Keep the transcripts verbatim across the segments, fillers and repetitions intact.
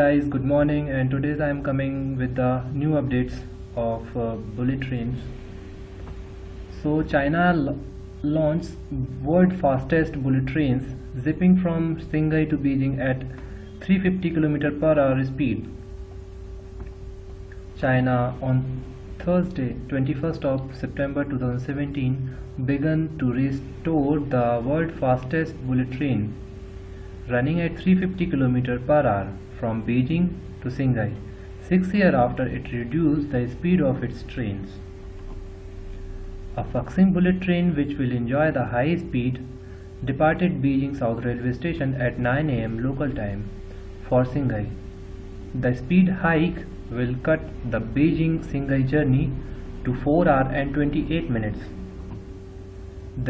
Guys, good morning, and today I am coming with the new updates of uh, bullet trains. So China launched world fastest bullet trains zipping from Shanghai to Beijing at three hundred fifty kilometers per hour speed. China on Thursday twenty-first of September two thousand seventeen began to restore the world fastest bullet train running at three hundred fifty kilometers per hour. From Beijing to Shanghai, six years after it reduced the speed of its trains. A Fuxing bullet train, which will enjoy the high speed, departed Beijing South Railway Station at nine A M local time for Shanghai. The speed hike will cut the Beijing-Shanghai journey to four hours and twenty-eight minutes.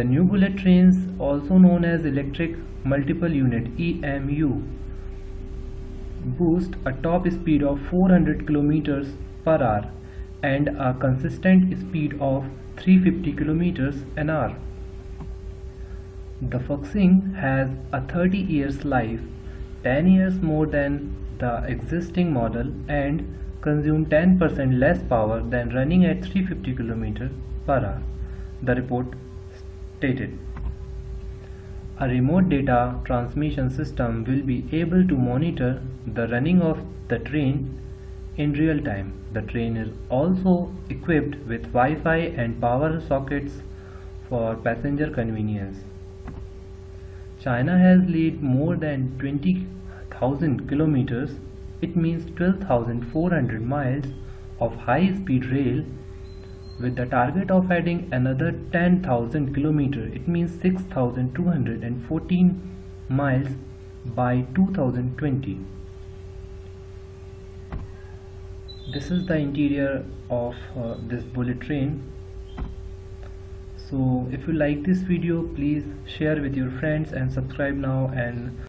The new bullet trains, also known as Electric Multiple Unit E M U, boost a top speed of four hundred kilometers per hour and a consistent speed of three hundred fifty kilometers an hour. The Fuxing has a thirty years life, ten years more than the existing model, and consumes ten percent less power than running at three hundred fifty kilometers per hour, the report stated. A remote data transmission system will be able to monitor the running of the train in real time. The train is also equipped with Wi-Fi and power sockets for passenger convenience. China has laid more than twenty thousand kilometers, it means twelve thousand four hundred miles of high-speed rail, with the target of adding another ten thousand kilometers, it means six thousand two hundred fourteen miles by two thousand twenty. This is the interior of uh, this bullet train. So if you like this video, please share with your friends and subscribe now, and